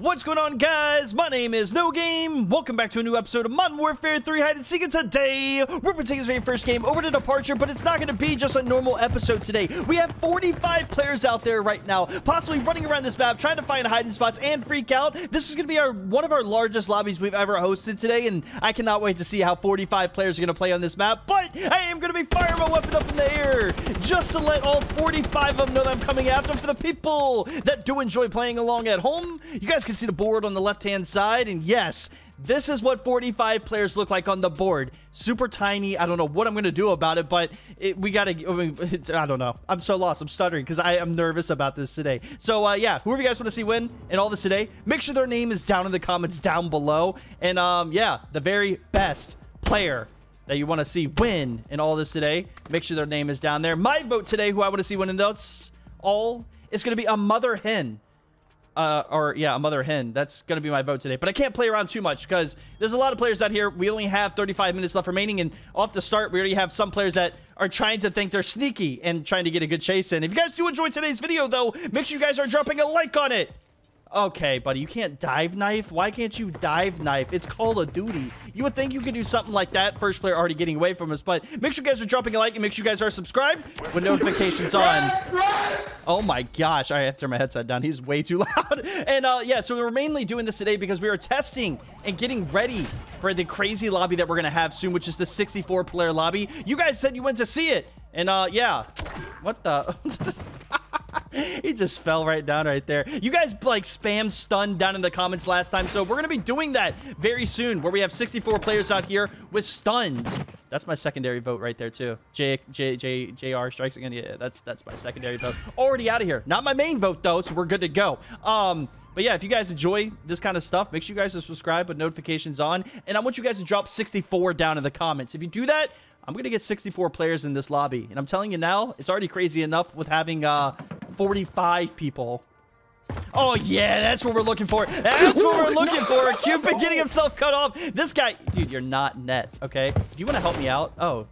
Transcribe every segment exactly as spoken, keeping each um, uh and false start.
What's going on, guys? My name is No Game. Welcome back to a new episode of Modern Warfare three Hide and Seek. And today, we're taking this very first game over to Departure, but it's not going to be just a normal episode today. We have forty-five players out there right now, possibly running around this map, trying to find hiding spots and freak out. This is going to be our one of our largest lobbies we've ever hosted today, and I cannot wait to see how forty-five players are going to play on this map. But I am going to be firing my weapon up in the air just to let all forty-five of them know that I'm coming after them. For the people that do enjoy playing along at home, you guys can see the board on the left-hand side, and yes, this is what forty-five players look like on the board. Super tiny. I don't know what I'm going to do about it, but it, we got to... I mean, it's, I don't know. I'm so lost. I'm stuttering because I am nervous about this today. So, uh, yeah, whoever you guys want to see win and all this today, make sure their name is down in the comments down below. And, um, yeah, the very best player that you want to see win and all this today, make sure their name is down there. My vote today, who I want to see win in those all, it's going to be a mother hen. Uh, or, yeah, a mother hen. That's going to be my vote today. But I can't play around too much because there's a lot of players out here. We only have thirty-five minutes left remaining. And off the start, we already have some players that are trying to think they're sneaky and trying to get a good chase in. If you guys do enjoy today's video, though, make sure you guys are dropping a like on it. Okay, buddy, you can't dive knife? Why can't you dive knife? It's Call of Duty. You would think you could do something like that. First player already getting away from us, but make sure you guys are dropping a like and make sure you guys are subscribed with notifications on. Oh my gosh, I have to turn my headset down. He's way too loud. And uh, yeah, so we're mainly doing this today because we are testing and getting ready for the crazy lobby that we're going to have soon, which is the sixty-four player lobby. You guys said you went to see it. And uh, yeah, what the... He just fell right down right there. You guys like spam stun down in the comments last time, so we're gonna be doing that very soon, where we have sixty-four players out here with stuns. That's my secondary vote right there too. J J J J R strikes again. Yeah, that's that's my secondary vote. Already out of here. Not my main vote though, so we're good to go. Um, but yeah, if you guys enjoy this kind of stuff, make sure you guys are subscribed with notifications on, and I want you guys to drop sixty-four down in the comments. If you do that, I'm gonna get sixty-four players in this lobby, and I'm telling you now, it's already crazy enough with having uh. forty-five people. Oh yeah, that's what we're looking for. That's what we're looking for. Cupid getting himself cut off. This guy, dude, you're not net, okay? Do you want to help me out? Oh.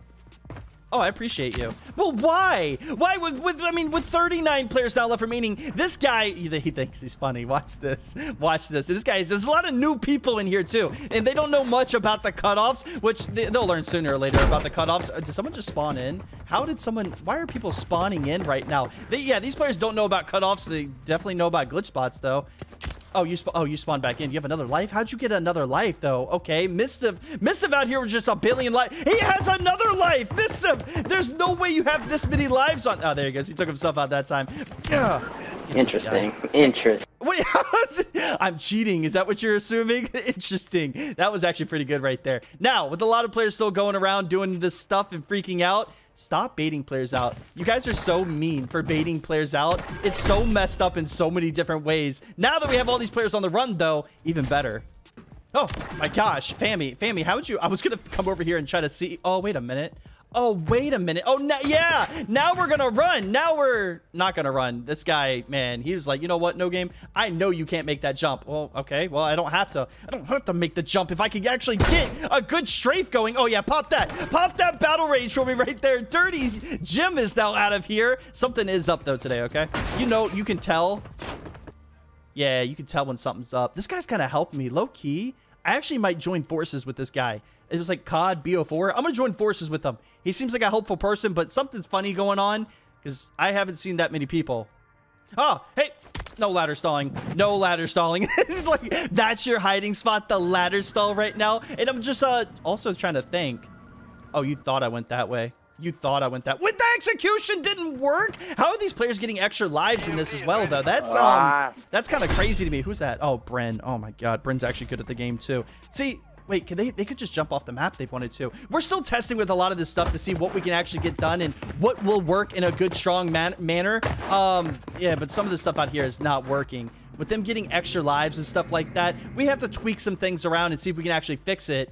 Oh, I appreciate you. But why? Why with, with I mean, with thirty-nine players now left remaining, this guy, he thinks he's funny. Watch this. Watch this. This guy, there's a lot of new people in here, too. And they don't know much about the cutoffs, which they, they'll learn sooner or later about the cutoffs. Did someone just spawn in? How did someone, why are people spawning in right now? They, yeah, these players don't know about cutoffs. They definitely know about glitch spots, though. Oh, you sp oh, you spawned back in. You have another life? How'd you get another life, though? Okay, Mistiv. Mistiv out here with just a billion life. He has another life! Mistiv! There's no way you have this many lives on... Oh, there he goes. He took himself out that time. Ugh. Interesting. Interesting. Wait, I'm cheating. Is that what you're assuming? Interesting. That was actually pretty good right there. Now, with a lot of players still going around doing this stuff and freaking out, stop baiting players out. You guys are so mean for baiting players out. It's so messed up in so many different ways. Now that we have all these players on the run, though, even better. Oh, my gosh. Fammy, Fammy, how would you... I was going to come over here and try to see... Oh, wait a minute. Oh, wait a minute. Oh, no, yeah. Now we're going to run. Now we're not going to run. This guy, man, he was like, you know what? No game. I know you can't make that jump. Well, okay. Well, I don't have to. I don't have to make the jump if I could actually get a good strafe going. Oh, yeah. Pop that. Pop that battle rage for me right there. Dirty Jim is now out of here. Something is up, though, today, okay? You know, you can tell. Yeah, you can tell when something's up. This guy's kind of helped me low-key. I actually might join forces with this guy. It was like C O D, B O four. I'm going to join forces with him. He seems like a helpful person, but something's funny going on because I haven't seen that many people. Oh, hey. No ladder stalling. No ladder stalling. Like, that's your hiding spot, the ladder stall right now. And I'm just uh, also trying to think. Oh, you thought I went that way. You thought I went that way. The execution didn't work. How are these players getting extra lives in this as well, though? That's um, that's kind of crazy to me. Who's that? Oh, Bren. Oh, my God. Bren's actually good at the game, too. See... Wait, can they, they could just jump off the map they've wanted to. We're still testing with a lot of this stuff to see what we can actually get done and what will work in a good, strong man manner. Um, yeah, but some of this stuff out here is not working. With them getting extra lives and stuff like that, we have to tweak some things around and see if we can actually fix it.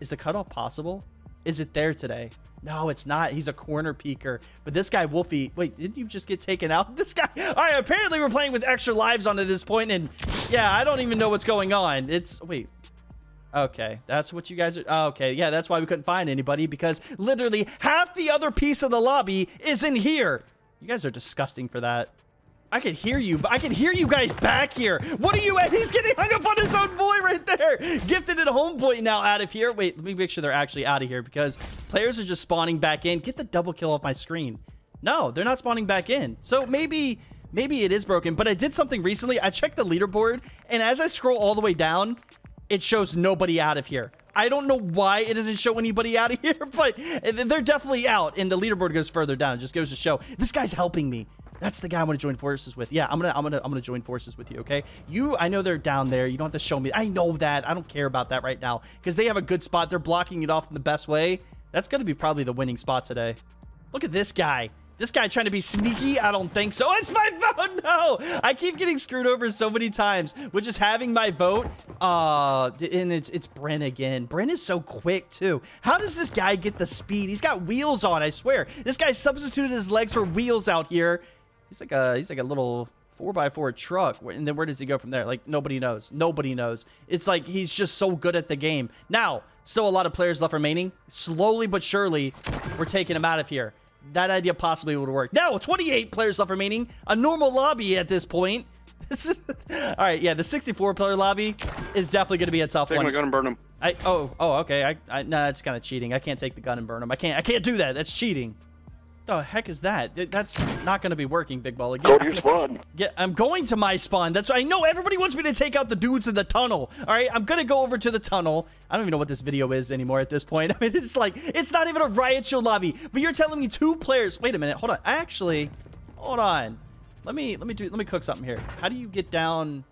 Is the cutoff possible? Is it there today? No, it's not. He's a corner peeker. But this guy, Wolfie... Wait, didn't you just get taken out? This guy... All right, apparently we're playing with extra lives on to this point, and yeah, I don't even know what's going on. It's... Wait... Okay, that's what you guys are... Oh, okay, yeah, that's why we couldn't find anybody, because literally half the other piece of the lobby is in here. You guys are disgusting for that. I can hear you, but I can hear you guys back here. What are you at? He's getting hung up on his own boy right there. Gifted at home point now out of here. Wait, let me make sure they're actually out of here because players are just spawning back in. Get the double kill off my screen. No, they're not spawning back in. So maybe, maybe it is broken, but I did something recently. I checked the leaderboard, and as I scroll all the way down, it shows nobody out of here. I don't know why it doesn't show anybody out of here, but they're definitely out, and the leaderboard goes further down. It just goes to show. This guy's helping me. That's the guy I want to join forces with. Yeah, I'm gonna, I'm gonna, I'm gonna join forces with you. Okay, you. I know they're down there. You don't have to show me. I know that. I don't care about that right now because they have a good spot. They're blocking it off in the best way. That's gonna be probably the winning spot today. Look at this guy. This guy trying to be sneaky? I don't think so. It's my vote! No! I keep getting screwed over so many times with just having my vote. Uh, and it's, it's Brent again. Brent is so quick, too. How does this guy get the speed? He's got wheels on, I swear. This guy substituted his legs for wheels out here. He's like a, he's like a little four by four truck. And then where does he go from there? Like, nobody knows. Nobody knows. It's like he's just so good at the game. Now, still a lot of players left remaining. Slowly but surely, we're taking him out of here. That idea possibly would work. Now, twenty-eight players left remaining. A normal lobby at this point. This is, all right, yeah, the sixty-four player lobby is definitely going to be a tough take one. Take my gun and burn him. I oh oh okay. I, I no, that's kind of cheating. I can't take the gun and burn him. I can't. I can't do that. That's cheating. The heck is that? That's not going to be working, Big Ball. Go to your spawn. Yeah, I'm going to my spawn. That's I know everybody wants me to take out the dudes in the tunnel. All right, I'm going to go over to the tunnel. I don't even know what this video is anymore at this point. I mean, it's like, it's not even a Riot Shield lobby, but you're telling me two players. Wait a minute. Hold on. Actually, hold on. Let me, let me do, let me cook something here. How do you get down?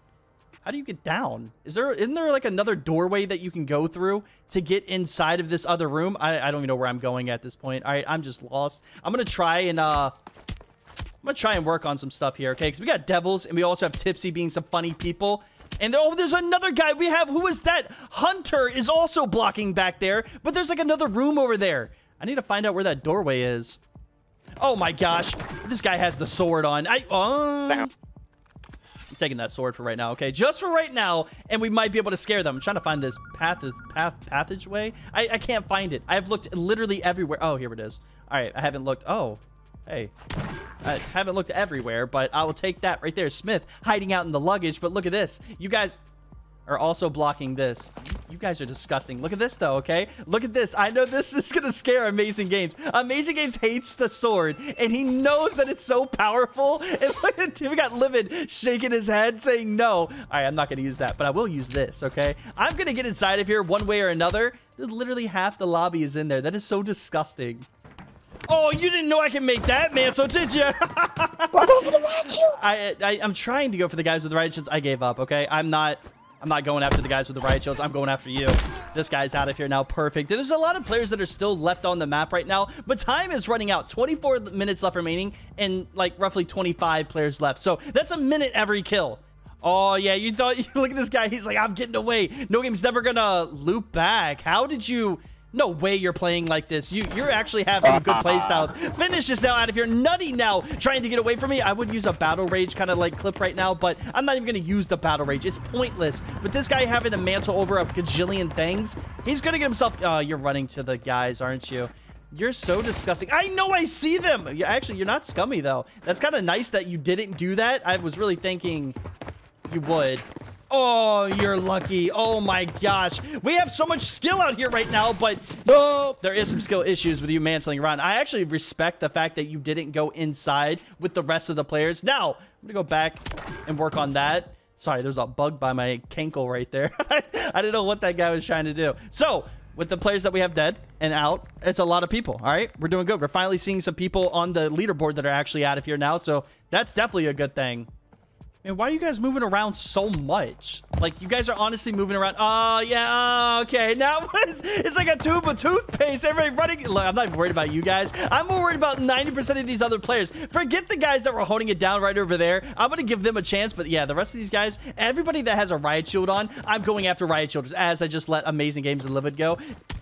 How do you get down? Is there, isn't there like another doorway that you can go through to get inside of this other room? I, I don't even know where I'm going at this point. All right, I'm just lost. I'm going to try and, uh, I'm going to try and work on some stuff here, okay? Because we got devils and we also have Tipsy being some funny people. And oh, there's another guy we have. Who is that? Hunter is also blocking back there, but there's like another room over there. I need to find out where that doorway is. Oh my gosh. This guy has the sword on. I, um... taking that sword for right now, okay, just for right now, and we might be able to scare them. I'm trying to find this path path passageway. I, I can't find it. I've looked literally everywhere. Oh, here it is. All right, I haven't looked. Oh, hey, I haven't looked everywhere, but I will take that right there. Smith hiding out in the luggage, but look at this. You guys are also blocking this. You guys are disgusting. Look at this though, okay? Look at this. I know this is gonna scare Amazing Games. Amazing Games hates the sword, and he knows that it's so powerful. And look at, we got Livid shaking his head saying no. All right, I'm not gonna use that, but I will use this, okay? I'm gonna get inside of here one way or another. Literally half the lobby is in there. That is so disgusting. Oh, you didn't know I can make that, man, so did you? I, I, I'm trying to go for the guys with the riot shields. I gave up, okay? I'm not... I'm not going after the guys with the riot shields. I'm going after you. This guy's out of here now. Perfect. There's a lot of players that are still left on the map right now, but time is running out. twenty-four minutes left remaining and like roughly twenty-five players left. So that's a minute every kill. Oh, yeah. You thought, look at this guy. He's like, I'm getting away. No Game's never going to loop back. How did you... No way you're playing like this. You you actually have some good play styles. Finish is now out of here. Nutty now trying to get away from me. I would use a battle rage kind of like clip right now, but I'm not even going to use the battle rage. It's pointless. With this guy having to mantle over a gajillion things, he's going to get himself... Oh, you're running to the guys, aren't you? You're so disgusting. I know I see them. Actually, you're not scummy, though. That's kind of nice that you didn't do that. I was really thinking you would. Oh, you're lucky. Oh my gosh, we have so much skill out here right now, but no, there is some skill issues with you mantling around. I actually respect the fact that you didn't go inside with the rest of the players. Now I'm gonna go back and work on that. Sorry, there's a bug by my cankle right there. I didn't know what that guy was trying to do. So with the players that we have dead and out, it's a lot of people. All right, we're doing good. We're finally seeing some people on the leaderboard that are actually out of here now, so that's definitely a good thing. Man, why are you guys moving around so much? Like, you guys are honestly moving around. Oh, yeah, okay. Now, what is, it's like a tube of toothpaste. Everybody running. Look, I'm not even worried about you guys. I'm more worried about ninety percent of these other players. Forget the guys that were holding it down right over there. I'm going to give them a chance, but yeah, the rest of these guys, everybody that has a riot shield on, I'm going after riot shields, as I just let Amazing Games and Livid go.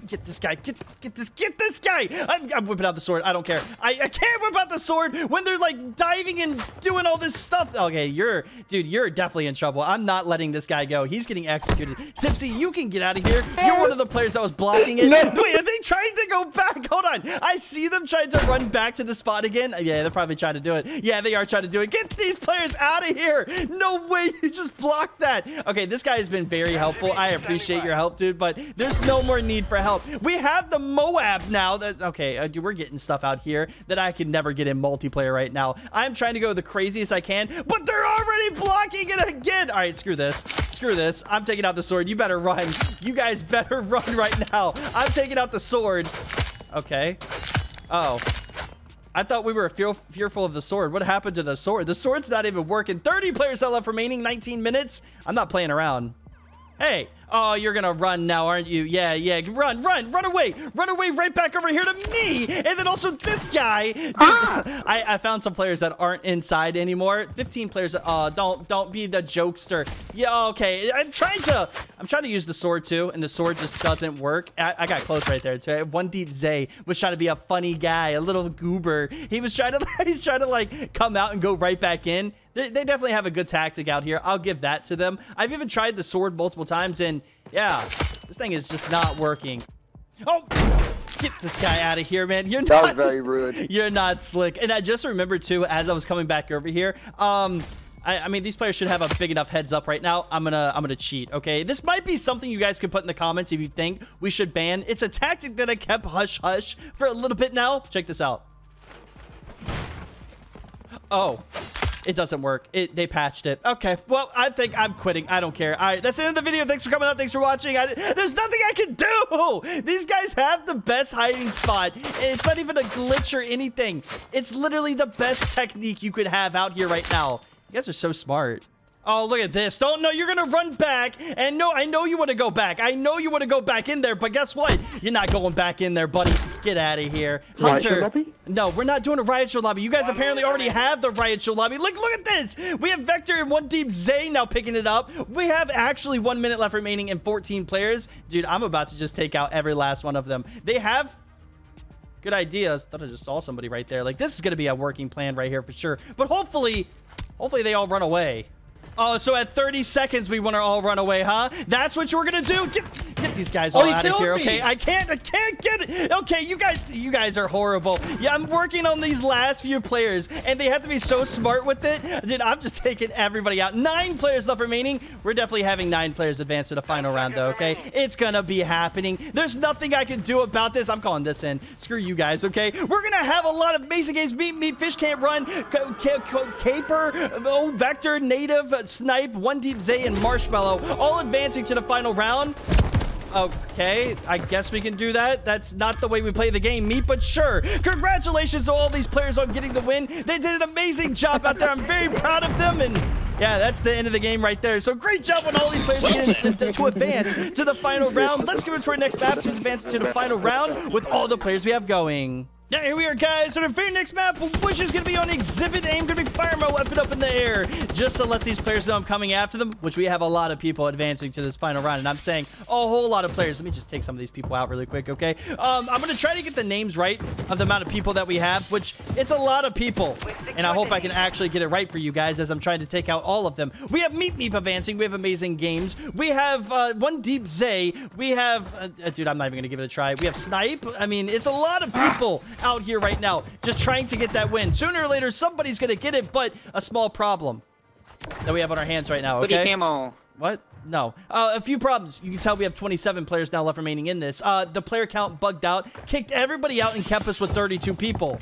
Get this guy. Get get this. Get this guy. I'm, I'm whipping out the sword. I don't care. I, I can't whip out the sword when they're like diving and doing all this stuff. Okay, you're, dude, you're definitely in trouble. I'm not letting this guy go. He's getting executed. Tipsy, you can get out of here. You're one of the players that was blocking it. No. Wait, are they trying to go back? Hold on. I see them trying to run back to the spot again. Yeah, they're probably trying to do it. Yeah, they are trying to do it. Get these players out of here. No way. You just blocked that. Okay, this guy has been very helpful. I appreciate your help, dude, but there's no more need for help. We have the Moab now. That's okay, uh, dude, we're getting stuff out here that I can never get in multiplayer right now. I'm trying to go the craziest I can, but they're already blocking it again. All right, screw this. Screw this. I'm taking out the sword. You better run. You guys better run right now. I'm taking out the sword. Okay. Uh oh. I thought we were fear fearful of the sword. What happened to the sword? The sword's not even working. thirty players are left remaining. nineteen minutes. I'm not playing around. Hey. Oh, you're gonna run now, aren't you? Yeah, yeah. Run, run, run away. Run away right back over here to me. And then also this guy. Dude, ah! I, I found some players that aren't inside anymore. fifteen players. Oh, don't don't be the jokester. Yeah, okay. I'm trying to I'm trying to use the sword too, and the sword just doesn't work. I, I got close right there too. One Deep Zay was trying to be a funny guy, a little goober. He was trying to he's trying to like come out and go right back in. They, they definitely have a good tactic out here. I'll give that to them. I've even tried the sword multiple times, and yeah, this thing is just not working. Oh, get this guy out of here, man. You're not, that was very rude. You're not slick. And I just remember too, as I was coming back over here, um I, I mean, these players should have a big enough heads up right now. I'm gonna I'm gonna cheat, okay? This might be something you guys could put in the comments if you think we should ban. It's a tactic that I kept hush hush for a little bit now. Check this out. Oh, it doesn't work. It they patched it. Okay, well, I think I'm quitting. I don't care. All right, that's the end of the video. Thanks for coming out. Thanks for watching. I, there's nothing I can do. These guys have the best hiding spot. It's not even a glitch or anything. It's literally the best technique you could have out here right now. You guys are so smart. Oh, look at this. Don't know. You're going to run back. And no, I know you want to go back. I know you want to go back in there. But guess what? You're not going back in there, buddy. Get out of here. Hunter. Riot show lobby? No, we're not doing a riot show lobby. You guys apparently already have the riot show lobby. Look, look at this. We have Vector and One Deep Zay now picking it up. We have actually one minute left remaining and fourteen players. Dude, I'm about to just take out every last one of them. They have... good ideas. Thought I just saw somebody right there. Like, this is going to be a working plan right here for sure. But hopefully, hopefully they all run away. Oh, so at thirty seconds, we want to all run away, huh? That's what you were going to do? Get, get these guys all oh, out of here, me. Okay? I can't, I can't get it. Okay, you guys, you guys are horrible. Yeah, I'm working on these last few players, and they have to be so smart with it. Dude, I'm just taking everybody out. Nine players left remaining. We're definitely having nine players advance to the final round, though, okay? It's going to be happening. There's nothing I can do about this. I'm calling this in. Screw you guys, okay? We're going to have a lot of amazing games. Meet Me, Fish Can't Run, Caper, Oh, Vector, Native, Snipe, One Deep Zay, and Marshmallow all advancing to the final round. Okay, I guess we can do that. That's not the way we play the game, Meat, but sure. Congratulations to all these players on getting the win. They did an amazing job out there. I'm very proud of them, and yeah, that's the end of the game right there. So great job on all these players getting to, to, to advance to the final round. Let's give it to our next map. Just advance to the final round with all the players we have going. Now, here we are, guys. So, the very next map, which is going to be on Exhibit, I'm going to be firing my weapon up in the air just to let these players know I'm coming after them, which we have a lot of people advancing to this final round, and I'm saying a whole lot of players. Let me just take some of these people out really quick, okay? Um, I'm going to try to get the names right of the amount of people that we have, which it's a lot of people, and I hope I can actually get it right for you guys as I'm trying to take out all of them. We have Meep Meep advancing. We have Amazing Games. We have uh, One Deep Zay. We have... Uh, dude, I'm not even going to give it a try. We have Snipe. I mean, it's a lot of people out here right now just trying to get that win. Sooner or later somebody's gonna get it, but a small problem that we have on our hands right now, okay? Camo. What? No. Uh, a few problems. You can tell we have twenty-seven players now left remaining in this. Uh, the player count bugged out, kicked everybody out, and kept us with thirty-two people.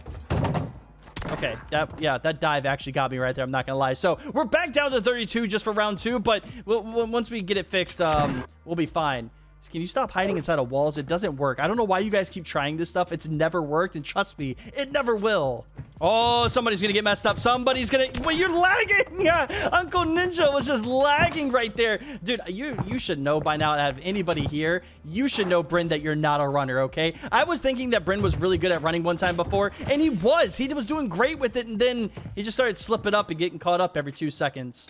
Okay, that, yeah, that dive actually got me right there. I'm not going to lie. So we're back down to thirty-two just for round two, but we'll, we'll, once we get it fixed, um, we'll be fine. Can you stop hiding inside of walls? It doesn't work. I don't know why you guys keep trying this stuff. It's never worked, and trust me, it never will. Oh, somebody's going to get messed up. Somebody's going to... Well, you're lagging. Yeah, Uncle Ninja was just lagging right there. Dude, you you should know by now, out of anybody here, you should know, Bryn, that you're not a runner, okay? I was thinking that Bryn was really good at running one time before, and he was. He was doing great with it, and then he just started slipping up and getting caught up every two seconds.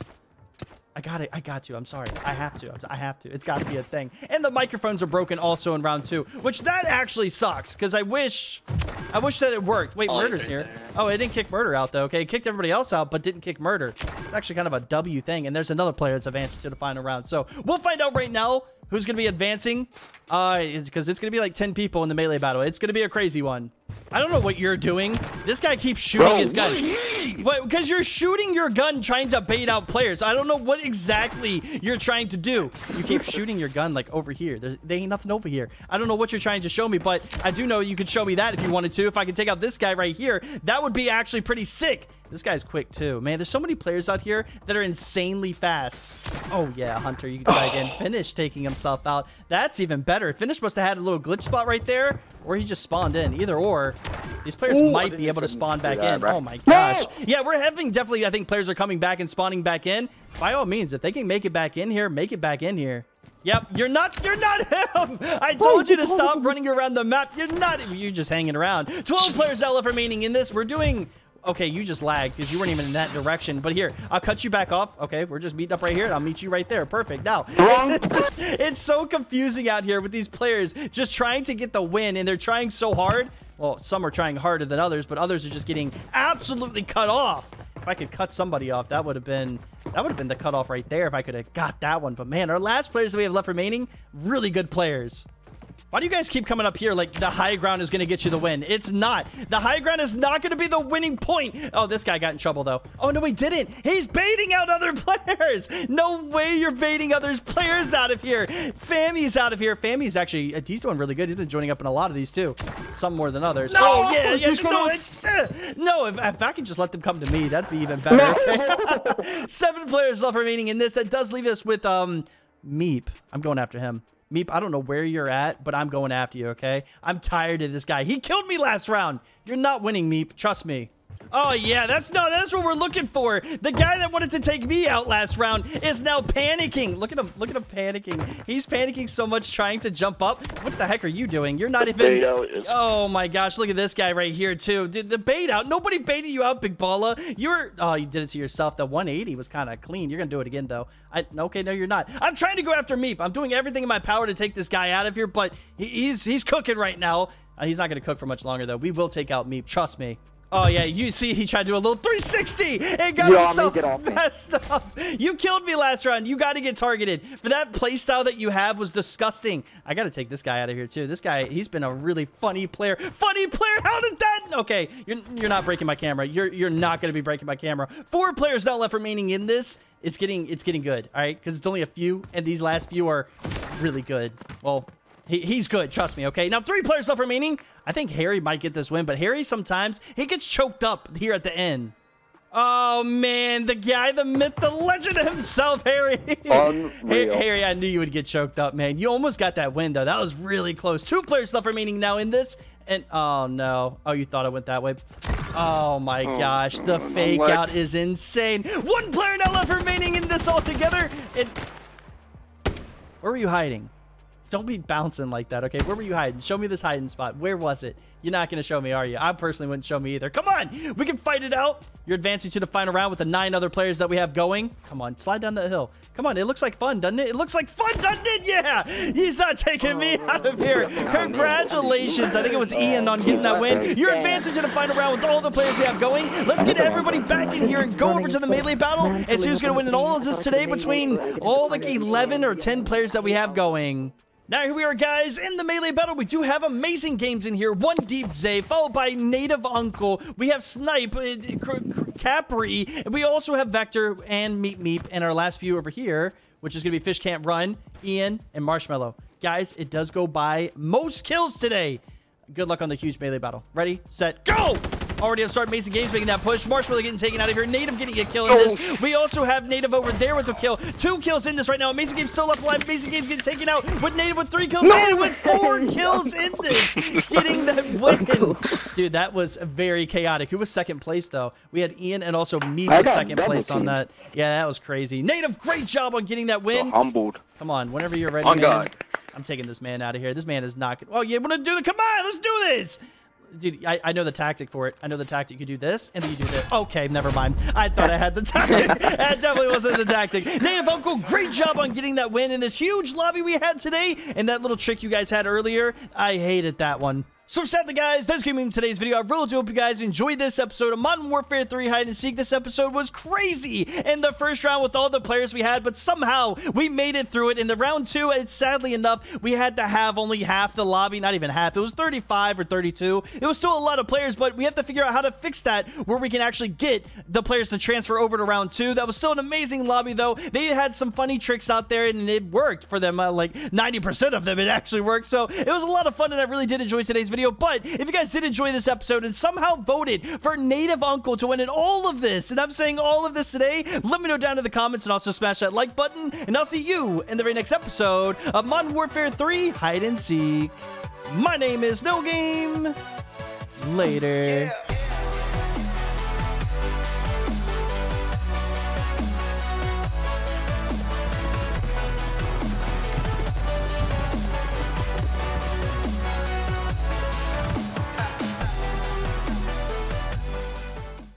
I got it. I got to. I'm sorry. I have to. I have to. It's got to be a thing. And the microphones are broken also in round two, which that actually sucks because I wish I wish that it worked. Wait, oh, Murder's here. There. Oh, it didn't kick Murder out, though. Okay, it kicked everybody else out, but didn't kick Murder. It's actually kind of a W thing. And there's another player that's advanced to the final round. So we'll find out right now who's going to be advancing because uh, it's, it's going to be like ten people in the melee battle. It's going to be a crazy one. I don't know what you're doing. This guy keeps shooting Bro, his gun. Because you're shooting your gun trying to bait out players. I don't know what exactly you're trying to do. You keep shooting your gun like over here. There's, there ain't nothing over here. I don't know what you're trying to show me, but I do know you could show me that if you wanted to. If I could take out this guy right here, that would be actually pretty sick. This guy's quick too. Man, there's so many players out here that are insanely fast. Oh yeah, Hunter, you can try again. Finish taking himself out. That's even better. Finish must have had a little glitch spot right there, or he just spawned in. Either or, these players Ooh, might be able to spawn back that, in. Bro. Oh my gosh. Yeah, we're having definitely, I think players are coming back and spawning back in. By all means, if they can make it back in here, make it back in here. Yep, you're not, you're not him. I told you to stop running around the map. You're not, you're just hanging around. twelve players now left remaining in this. We're doing, okay, you just lagged because you weren't even in that direction. But here, I'll cut you back off. Okay, we're just meeting up right here, and I'll meet you right there. Perfect. Now, it's, it's so confusing out here with these players just trying to get the win, and they're trying so hard. Well, some are trying harder than others, but others are just getting absolutely cut off. If I could cut somebody off, that would have been that would have been the cutoff right there if I could have got that one. But man, our last players that we have left remaining, really good players. Why do you guys keep coming up here like the high ground is going to get you the win? It's not. The high ground is not going to be the winning point. Oh, this guy got in trouble, though. Oh, no, he didn't. He's baiting out other players. No way you're baiting other players out of here. Fammy's out of here. Fammy's actually, he's doing really good. He's been joining up in a lot of these, too. Some more than others. No, oh, yeah, yeah. No, it, uh, no if, if I could just let them come to me, that'd be even better. Okay? Seven players left remaining in this. That does leave us with um, Meep. I'm going after him. Meep, I don't know where you're at, but I'm going after you, okay? I'm tired of this guy. He killed me last round. You're not winning, Meep. Trust me. Oh, yeah, that's no, that's what we're looking for. The guy that wanted to take me out last round is now panicking. Look at him. Look at him panicking. He's panicking so much trying to jump up. What the heck are you doing? You're not even. Oh, my gosh. Look at this guy right here, too. Dude, the bait out. Nobody baited you out, Big Bala. You were. Oh, you did it to yourself. The one eighty was kind of clean. You're going to do it again, though. I, okay, no, you're not. I'm trying to go after Meep. I'm doing everything in my power to take this guy out of here, but he, he's, he's cooking right now. Uh, he's not going to cook for much longer, though. We will take out Meep. Trust me. Oh, yeah, you see, he tried to do a little three sixty and got himself messed up. You killed me last round. You got to get targeted. For that playstyle that you have was disgusting. I got to take this guy out of here, too. This guy, he's been a really funny player. Funny player? How did that? Okay, you're, you're not breaking my camera. You're, you're not going to be breaking my camera. Four players now left remaining in this. It's getting, it's getting good, all right, because it's only a few, and these last few are really good. Well... He, he's good, trust me, okay? Now, three players left remaining. I think Harry might get this win, but Harry sometimes, he gets choked up here at the end. Oh, man, the guy, the myth, the legend himself, Harry. Unreal. Harry, I knew you would get choked up, man. You almost got that win, though. That was really close. Two players left remaining now in this. And, oh, no. Oh, you thought it went that way. Oh, my oh, gosh. The oh, fake no out is insane. One player now left remaining in this altogether. And... Where were you hiding? Don't be bouncing like that, okay? Where were you hiding? Show me this hiding spot. Where was it? You're not going to show me, are you? I personally wouldn't show me either. Come on! We can fight it out! You're advancing to the final round with the nine other players that we have going. Come on, slide down that hill. Come on, it looks like fun, doesn't it? It looks like fun, doesn't it? Yeah! He's not taking me out of here. Congratulations! I think it was Ian on getting that win. You're advancing to the final round with all the players we have going. Let's get everybody back in here and go over to the melee battle and see who's going to win in all of this today between all like eleven or ten players that we have going. Now here we are, guys, in the melee battle. We do have amazing games in here. One Deep Zay, followed by Native Uncle. We have Snipe, Capri, and we also have Vector and Meep Meep, and our last few over here, which is going to be Fish Can't Run, Ian, and Marshmallow. Guys, it does go by most kills today. Good luck on the huge melee battle. Ready, set, go! Already on start, Mason Games making that push. Marshmallow getting taken out of here. Native getting a kill in this. We also have Native over there with a kill. Two kills in this right now. Mason Games still left alive. Mason Games getting taken out with Native with three kills. No, Native with four no, kills no, in this. No, getting that win. Dude, that was very chaotic. Who was second place, though? We had Ian and also me with second place team on that. Yeah, that was crazy. Native, great job on getting that win. So humbled. Come on, whenever you're ready, on man. God. I'm taking this man out of here. This man is not... Oh, you want to do it? Come on, let's do this. dude, I, I know the tactic for it. I know the tactic. You do this, and then you do this. Okay, never mind. I thought I had the tactic. That definitely wasn't the tactic. Native Uncle, great job on getting that win in this huge lobby we had today. And that little trick you guys had earlier, I hated that one. So sadly, guys, that's going to be today's video. I really do hope you guys enjoyed this episode of Modern Warfare three Hide and Seek. This episode was crazy in the first round with all the players we had, but somehow we made it through it. In the round two, it's sadly enough, we had to have only half the lobby, not even half. It was thirty-five or thirty-two. It was still a lot of players, but we have to figure out how to fix that where we can actually get the players to transfer over to round two. That was still an amazing lobby, though. They had some funny tricks out there, and it worked for them. Uh, like ninety percent of them, it actually worked. So it was a lot of fun, and I really did enjoy today's video. Video. But if you guys did enjoy this episode and somehow voted for Native Uncle to win in all of this, and I'm saying all of this today, let me know down in the comments and also smash that like button, and I'll see you in the very next episode of Modern Warfare three Hide and Seek. My name is No Game. Later. Yeah.